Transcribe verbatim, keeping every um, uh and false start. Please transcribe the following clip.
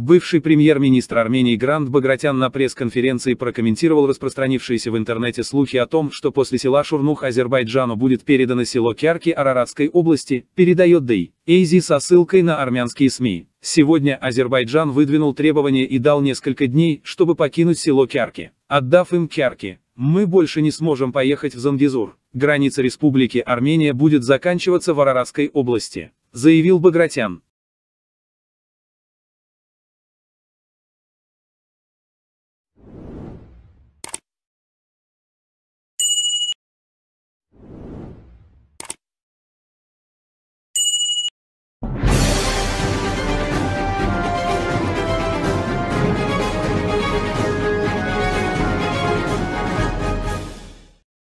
Бывший премьер-министр Армении Грант Багратян на пресс-конференции прокомментировал распространившиеся в интернете слухи о том, что после села Шурнух Азербайджану будет передано село Кярки Араратской области, передает Дэй точка Аз со ссылкой на армянские СМИ. Сегодня Азербайджан выдвинул требования и дал несколько дней, чтобы покинуть село Кярки. Отдав им Кярки, мы больше не сможем поехать в Зангезур. Граница республики Армения будет заканчиваться в Араратской области, заявил Багратян.